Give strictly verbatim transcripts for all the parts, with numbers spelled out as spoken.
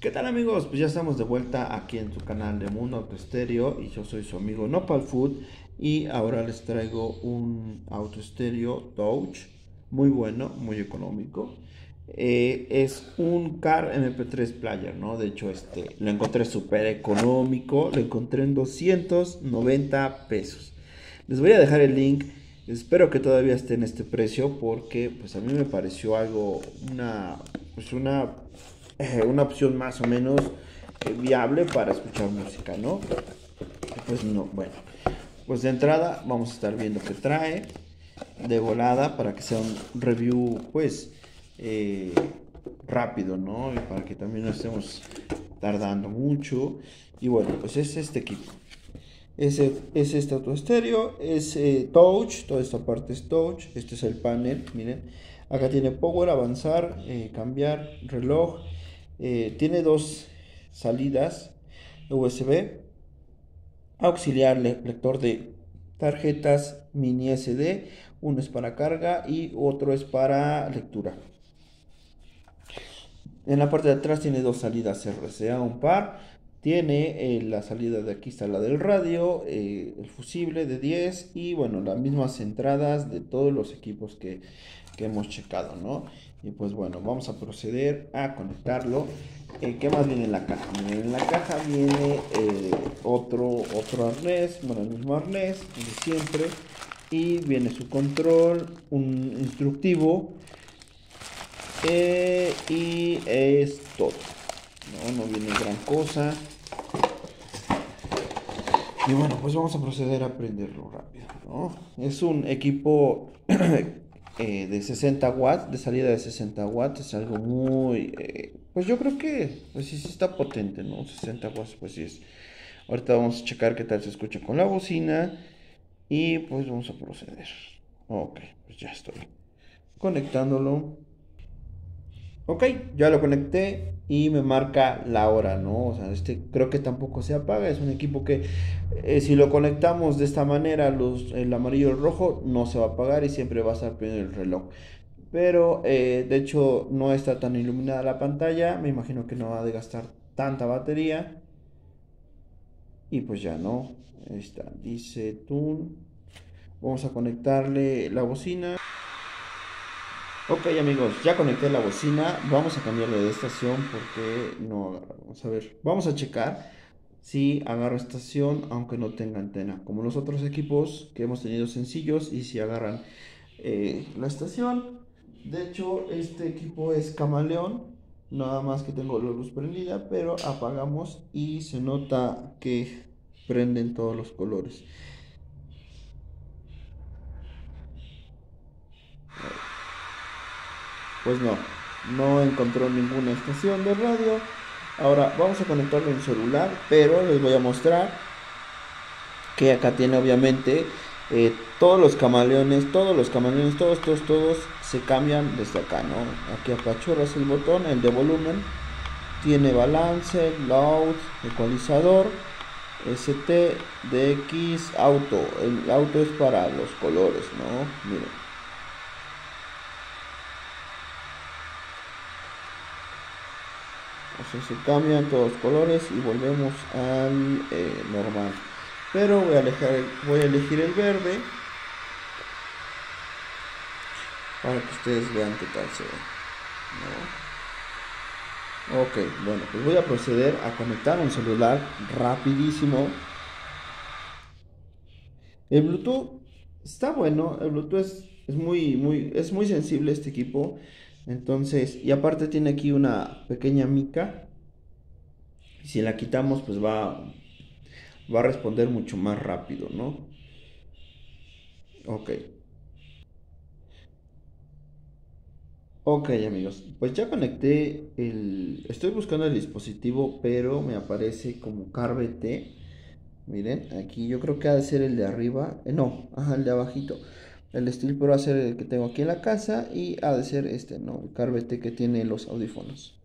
¿Qué tal, amigos? Pues ya estamos de vuelta aquí en su canal de Mundo Auto Stereo y yo soy su amigo Nopal Food, y ahora les traigo un Auto Stereo Touch muy bueno, muy económico. Eh, es un Car M P tres player, ¿no? De hecho, este lo encontré súper económico, lo encontré en doscientos noventa pesos. Les voy a dejar el link. Espero que todavía esté en este precio, porque pues a mí me pareció algo, una, pues una, eh, una opción más o menos eh, viable para escuchar música, ¿no? Pues no, bueno, pues de entrada vamos a estar viendo qué trae de volada para que sea un review pues eh, rápido, ¿no? Y para que también no estemos tardando mucho. Y bueno, pues es este equipo. Es, es este Auto Stereo, es eh, touch, toda esta parte es touch. Este es el panel, miren, acá tiene power, avanzar, eh, cambiar, reloj, eh, tiene dos salidas U S B, auxiliar, le lector de tarjetas mini S D, uno es para carga y otro es para lectura. En la parte de atrás tiene dos salidas R C A, un par. Tiene eh, la salida de aquí, está la del radio, eh, el fusible de diez y bueno, las mismas entradas de todos los equipos que, que hemos checado, ¿no? Y pues bueno, vamos a proceder a conectarlo. Eh, ¿Qué más viene en la caja? Miren, en la caja viene eh, otro, otro arnés, bueno, el mismo arnés de siempre. Y viene su control, un instructivo eh, y es todo. No, no viene gran cosa. Y bueno, pues vamos a proceder a prenderlo rápido, ¿no? Es un equipo eh, de sesenta watts, de salida de sesenta watts. Es algo muy... Eh, pues yo creo que pues sí, sí está potente, ¿no? sesenta watts, pues sí es. Ahorita vamos a checar qué tal se escucha con la bocina. Y pues vamos a proceder. Ok, pues ya estoy conectándolo. Ok, ya lo conecté y me marca la hora, ¿no? O sea, este creo que tampoco se apaga. Es un equipo que eh, si lo conectamos de esta manera, los, el amarillo y el rojo, no se va a apagar y siempre va a estar prendido el reloj. Pero, eh, de hecho, no está tan iluminada la pantalla. Me imagino que no va a gastar tanta batería. Y pues ya, ¿no? Ahí está, dice Tune. Vamos a conectarle la bocina. Ok, amigos, ya conecté la bocina. Vamos a cambiarle de estación porque no agarra. Vamos a ver, vamos a checar si agarra estación aunque no tenga antena, como los otros equipos que hemos tenido sencillos, y si agarran eh, la estación. De hecho, este equipo es camaleón, nada más que tengo la luz prendida, pero apagamos y se nota que prenden todos los colores. Pues no, no encontró ninguna estación de radio. Ahora vamos a conectarlo en celular, pero les voy a mostrar que acá tiene obviamente eh, todos los camaleones, todos los camaleones, todos, todos, todos se cambian desde acá, ¿no? Aquí apachorras el botón, el de volumen, tiene balance, loud, ecualizador, S T, D X, auto. El auto es para los colores, ¿no? Miren. O sea, se cambian todos los colores y volvemos al eh, normal. Pero voy a, alejar, voy a elegir el verde para que ustedes vean qué tal se ve, ¿no? Ok, bueno, pues voy a proceder a conectar un celular rapidísimo. El Bluetooth está bueno. El Bluetooth es, es, muy, muy, es muy sensible este equipo. Entonces, y aparte tiene aquí una pequeña mica. Si la quitamos, pues va, va a responder mucho más rápido, ¿no? Ok. Ok, amigos. Pues ya conecté el... Estoy buscando el dispositivo, pero me aparece como Car B T. Miren, aquí yo creo que ha de ser el de arriba. Eh, no, ajá, el de abajito. El Steel Pro va a ser el que tengo aquí en la casa y ha de ser este, ¿no? El Car B T que tiene los audífonos.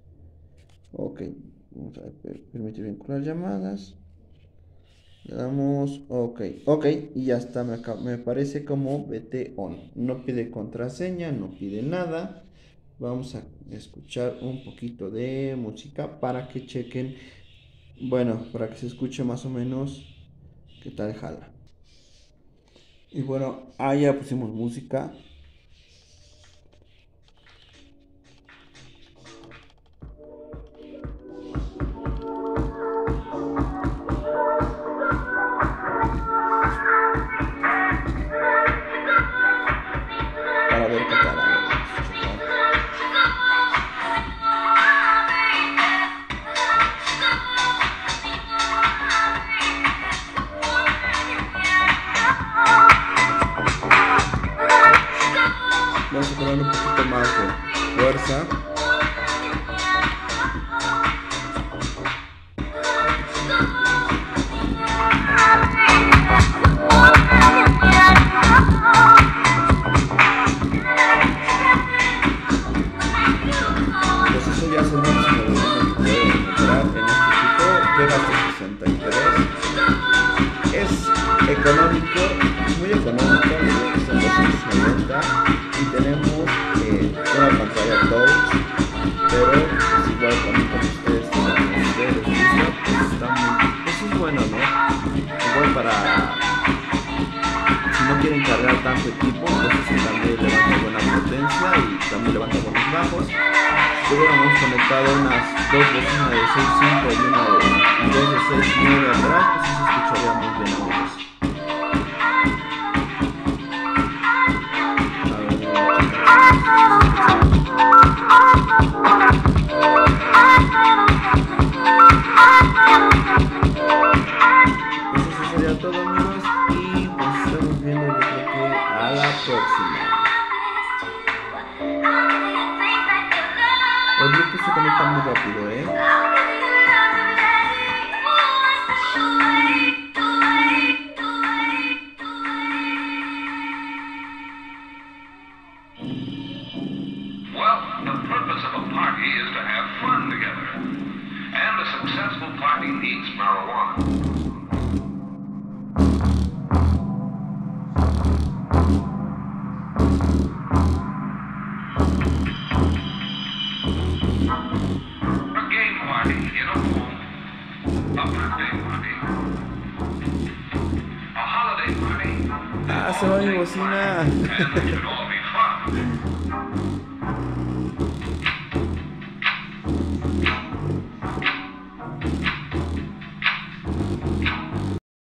Ok, vamos a ver, permite vincular llamadas. Le damos ok, ok, y ya está, me, me parece como B T on. No pide contraseña, no pide nada. vamos a escuchar un poquito de música para que chequen, bueno, para que se escuche más o menos qué tal jala. Y bueno, ahí ya pusimos música. Vamos a poner un poquito más de fuerza. Pues eso ya son los que pueden encontrar en este tipo de sesenta y tres. Es económico, muy económico, son doscientos noventa. Y tenemos eh, una pantalla touch, pero es igual también como ustedes tienen, ustedes pues está muy, eso es bueno, ¿no? Igual para, si no quieren cargar tanto equipo, pues eso también levanta buena potencia y también levanta buenos bajos. Luego hemos conectado unas dos veces, una de seis punto cinco y una de dos de seis punto nueve atrás, pues eso escucharía muy bien, amigos. El Bluetooth se conecta muy rápido, ¿eh? Well, the purpose of a party is to have fun together, and a successful party needs marijuana. Ah, se va mi bocina.